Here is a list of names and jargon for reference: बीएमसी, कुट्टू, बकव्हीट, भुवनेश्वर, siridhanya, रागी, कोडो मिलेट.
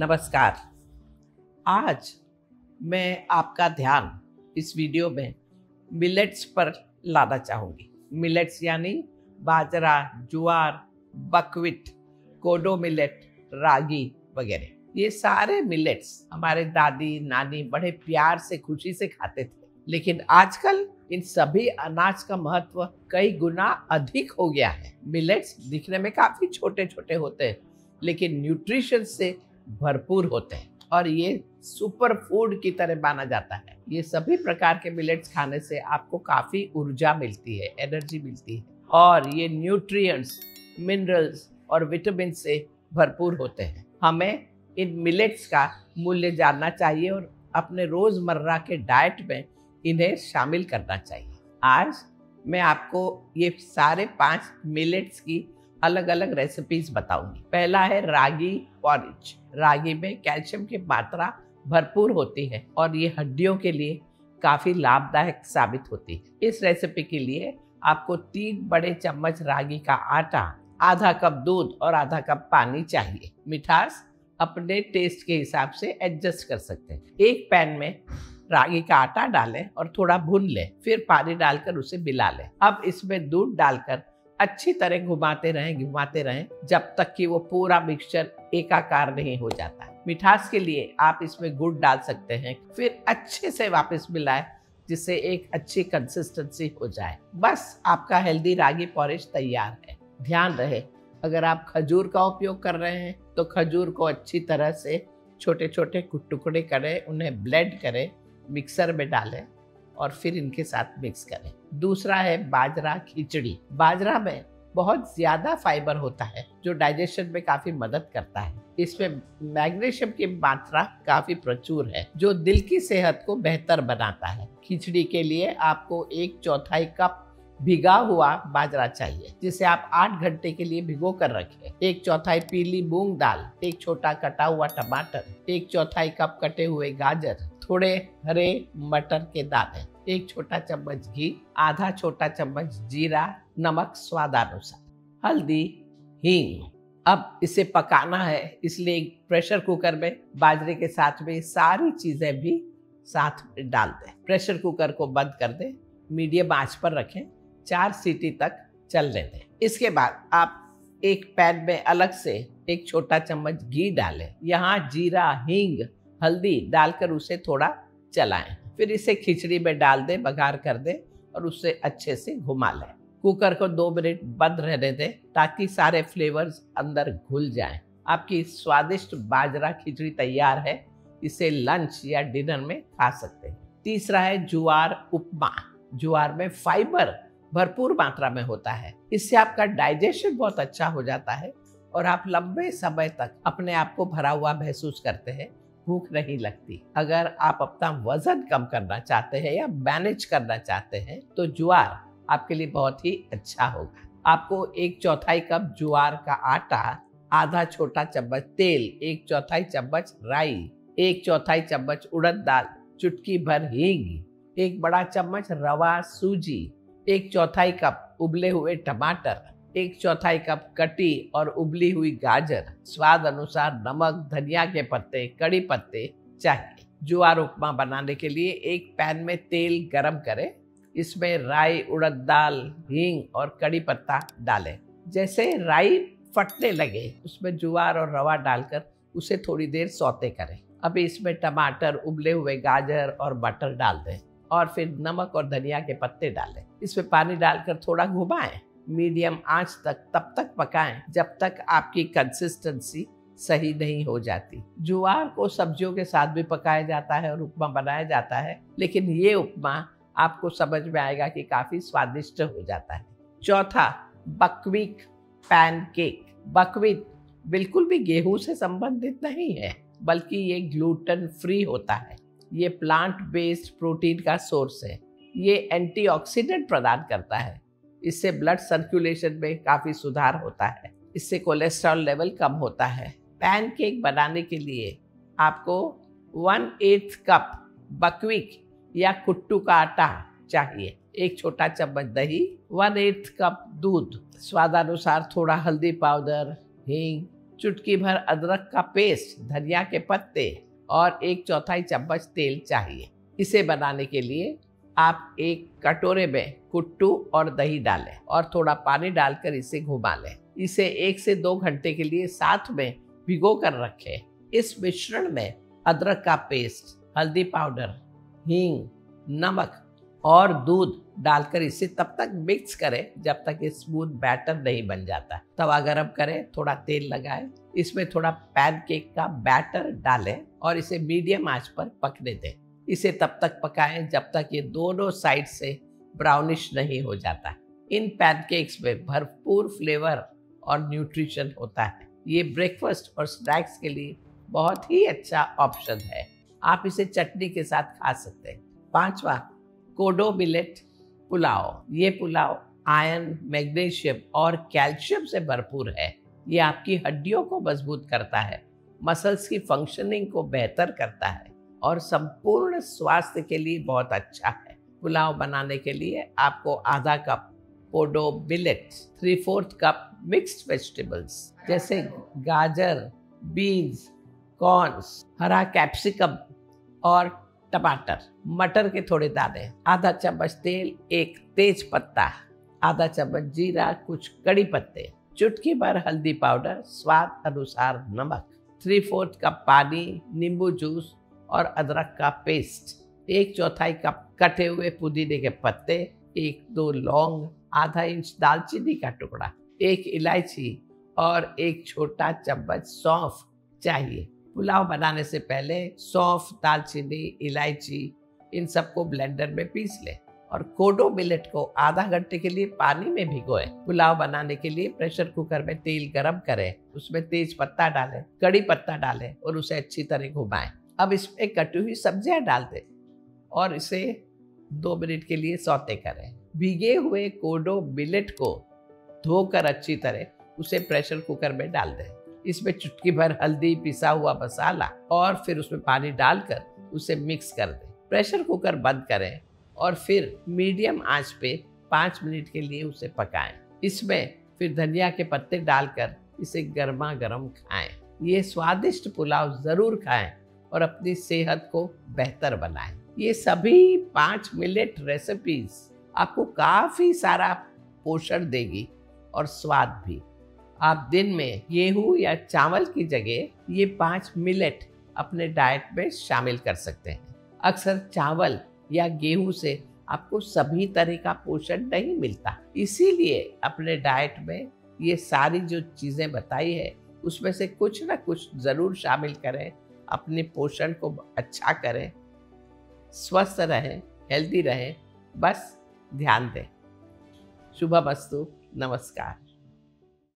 नमस्कार। आज मैं आपका ध्यान इस वीडियो में मिलेट्स पर लाना चाहूँगी। मिलेट्स यानी बाजरा, ज्वार, बकव्हीट, कोडो मिलेट, रागी वगैरह, ये सारे मिलेट्स हमारे दादी नानी बड़े प्यार से खुशी से खाते थे, लेकिन आजकल इन सभी अनाज का महत्व कई गुना अधिक हो गया है। मिलेट्स दिखने में काफी छोटे छोटे होते हैं, लेकिन न्यूट्रिशन से भरपूर होते हैं और ये सुपर फूड की तरह माना जाता है। ये सभी प्रकार के मिलेट्स खाने से आपको काफी ऊर्जा मिलती है, एनर्जी मिलती है और ये न्यूट्रिएंट्स, मिनरल्स और विटामिन से भरपूर होते हैं। हमें इन मिलेट्स का मूल्य जानना चाहिए और अपने रोजमर्रा के डाइट में इन्हें शामिल करना चाहिए। आज मैं आपको ये सारे 5 मिलेट्स की अलग अलग रेसिपीज बताऊंगी। पहला है रागी पॉरिज। रागी में कैल्शियम की मात्रा भरपूर होती है और ये हड्डियों के लिए काफ़ी लाभदायक साबित होती है। इस रेसिपी के लिए आपको 3 बड़े चम्मच रागी का आटा, आधा कप दूध और आधा कप पानी चाहिए। मिठास अपने टेस्ट के हिसाब से एडजस्ट कर सकते हैं। एक पैन में रागी का आटा डालें और थोड़ा भून लें, फिर पानी डालकर उसे मिला लें। अब इसमें दूध डालकर अच्छी तरह घुमाते रहें जब तक कि वो पूरा मिक्सचर एकाकार नहीं हो जाता। मिठास के लिए आप इसमें गुड़ डाल सकते हैं, फिर अच्छे से वापस मिलाएं जिससे एक अच्छी कंसिस्टेंसी हो जाए। बस आपका हेल्दी रागी पॉरिज तैयार है। ध्यान रहे, अगर आप खजूर का उपयोग कर रहे हैं तो खजूर को अच्छी तरह से छोटे छोटे टुकड़े करें, उन्हें ब्लेंड करें, मिक्सर में डालें और फिर इनके साथ मिक्स करें। दूसरा है बाजरा खिचड़ी। बाजरा में बहुत ज़्यादा फाइबर होता है जो डाइजेशन में काफ़ी मदद करता है। इसमें मैग्नीशियम की मात्रा काफ़ी प्रचुर है जो दिल की सेहत को बेहतर बनाता है। खिचड़ी के लिए आपको 1/4 कप भिगा हुआ बाजरा चाहिए जिसे आप 8 घंटे के लिए भिगो कर रखें। 1/4 पीली मूंग दाल, 1 छोटा कटा हुआ टमाटर, 1/4 कप कटे हुए गाजर, थोड़े हरे मटर के दाने, 1 छोटा चम्मच घी, आधा छोटा चम्मच जीरा, नमक स्वादानुसार, हल्दी, हींग। अब इसे पकाना है, इसलिए प्रेशर कुकर में बाजरे के साथ में सारी चीजें भी साथ में डाल दें। प्रेशर कुकर को बंद कर दें, मीडियम आंच पर रखें, 4 सीटी तक चलने दें। इसके बाद आप एक पैन में अलग से 1 छोटा चम्मच घी डालें। यहाँ जीरा, हींग, हल्दी डालकर उसे थोड़ा चलाएं, फिर इसे खिचड़ी में डाल दें, बघार कर दें और उसे अच्छे से घुमा लें। कुकर को 2 मिनट बंद रहने दें ताकि सारे फ्लेवर्स अंदर घुल जाएं। आपकी स्वादिष्ट बाजरा खिचड़ी तैयार है। इसे लंच या डिनर में खा सकते हैं। तीसरा है ज्वार उपमा। ज्वार में फाइबर भरपूर मात्रा में होता है, इससे आपका डाइजेशन बहुत अच्छा हो जाता है और आप लंबे समय तक अपने आप को भरा हुआ महसूस करते हैं, भूख नहीं लगती। अगर आप अपना वजन कम करना चाहते हैं या मैनेज करना चाहते हैं तो ज्वार आपके लिए बहुत ही अच्छा होगा। आपको 1/4 कप ज्वार का आटा, आधा छोटा चम्मच तेल, 1/4 चम्मच राई, 1/4 चम्मच उड़द दाल, चुटकी भर हींग, 1 बड़ा चम्मच रवा सूजी, 1/4 कप उबले हुए टमाटर, 1/4 कप कटी और उबली हुई गाजर, स्वाद अनुसार नमक, धनिया के पत्ते, कड़ी पत्ते चाहिए। ज्वार उपमा बनाने के लिए एक पैन में तेल गरम करें, इसमें राई, उड़द दाल, हींग और कड़ी पत्ता डालें। जैसे राई फटने लगे उसमें ज्वार और रवा डालकर उसे थोड़ी देर सौते करें। अभी इसमें टमाटर, उबले हुए गाजर और बटर डाल दें और फिर नमक और धनिया के पत्ते डालें। इसमें पानी डालकर थोड़ा घुमाएं, मीडियम आंच तक तब तक पकाएं जब तक आपकी कंसिस्टेंसी सही नहीं हो जाती। ज्वार को सब्जियों के साथ भी पकाया जाता है और उपमा बनाया जाता है, लेकिन ये उपमा आपको समझ में आएगा कि काफ़ी स्वादिष्ट हो जाता है। चौथा, बकव्हीट पैनकेक। बकव्हीट बिल्कुल भी गेहूँ से संबंधित नहीं है, बल्कि ये ग्लूटेन फ्री होता है। ये प्लांट बेस्ड प्रोटीन का सोर्स है। ये एंटीऑक्सीडेंट प्रदान करता है, इससे ब्लड सर्कुलेशन में काफ़ी सुधार होता है, इससे कोलेस्ट्रॉल लेवल कम होता है। पैनकेक बनाने के लिए आपको 1/8 कप बकव्हीट या कुट्टू का आटा चाहिए, 1 छोटा चम्मच दही, 1/8 कप दूध, स्वादानुसार थोड़ा हल्दी पाउडर, हींग, चुटकी भर अदरक का पेस्ट, धनिया के पत्ते और 1/4 चम्मच तेल चाहिए। इसे बनाने के लिए आप एक कटोरे में कुट्टू और दही डालें और थोड़ा पानी डालकर इसे घुमा लें। इसे 1 से 2 घंटे के लिए साथ में भिगो कर रखें। इस मिश्रण में अदरक का पेस्ट, हल्दी पाउडर, हींग, नमक और दूध डालकर इसे तब तक मिक्स करें जब तक ये स्मूथ बैटर नहीं बन जाता। तवा गरम करें, थोड़ा तेल लगाएं, इसमें थोड़ा पैनकेक का बैटर डालें और इसे मीडियम आंच पर पकने दें। इसे तब तक पकाएं जब तक ये दोनों साइड से ब्राउनिश नहीं हो जाता। इन पैनकेक्स में भरपूर फ्लेवर और न्यूट्रिशन होता है। ये ब्रेकफास्ट और स्नैक्स के लिए बहुत ही अच्छा ऑप्शन है। आप इसे चटनी के साथ खा सकते हैं। 5वां, कोडो मिलेट पुलाव। ये पुलाव आयरन, मैग्नीशियम और कैल्शियम से भरपूर है। ये आपकी हड्डियों को मजबूत करता है, मसल्स की फंक्शनिंग को बेहतर करता है और संपूर्ण स्वास्थ्य के लिए बहुत अच्छा है। पुलाव बनाने के लिए आपको आधा कप कोडो मिलेट, 3/4 कप मिक्स्ड वेजिटेबल्स जैसे गाजर, बीन्स, कॉर्न्स, हरा कैप्सिकम और टमाटर, मटर के थोड़े दाने, आधा चम्मच तेल, 1 तेज पत्ता, आधा चम्मच जीरा, कुछ कड़ी पत्ते, चुटकी भर हल्दी पाउडर, स्वाद अनुसार नमक, 3/4 कप पानी, नींबू जूस और अदरक का पेस्ट, 1/4 कप कटे हुए पुदीने के पत्ते, 1-2 लौंग, आधा इंच दालचीनी का टुकड़ा, 1 इलायची और 1 छोटा चम्मच सौंफ चाहिए। पुलाव बनाने से पहले सौंफ, दालचीनी, इलायची इन सबको ब्लेंडर में पीस लें और कोडो मिलेट को आधा घंटे के लिए पानी में भिगोएं। पुलाव बनाने के लिए प्रेशर कुकर में तेल गरम करें, उसमें तेज पत्ता डालें, कड़ी पत्ता डालें और उसे अच्छी तरह घुमाएं। अब इसमें कटी हुई सब्जियां डाल दें और इसे 2 मिनट के लिए सौते करें। भीगे हुए कोडो मिलेट को धोकर अच्छी तरह उसे प्रेशर कुकर में डाल दें। इसमें चुटकी भर हल्दी, पिसा हुआ मसाला और फिर उसमें पानी डालकर उसे मिक्स कर दें। प्रेशर कुकर बंद करें और फिर मीडियम आंच पे 5 मिनट के लिए उसे पकाएं। इसमें फिर धनिया के पत्ते डालकर इसे गर्मा गर्म खाएं। ये स्वादिष्ट पुलाव ज़रूर खाएं और अपनी सेहत को बेहतर बनाएं। ये सभी 5 मिलेट रेसिपीज आपको काफ़ी सारा पोषण देगी और स्वाद भी। आप दिन में गेहूं या चावल की जगह ये 5 मिलेट अपने डाइट में शामिल कर सकते हैं। अक्सर चावल या गेहूं से आपको सभी तरह का पोषण नहीं मिलता, इसीलिए अपने डाइट में ये सारी जो चीज़ें बताई है उसमें से कुछ ना कुछ ज़रूर शामिल करें, अपने पोषण को अच्छा करें, स्वस्थ रहें, हेल्दी रहें। बस ध्यान दें। शुभमस्तु। नमस्कार।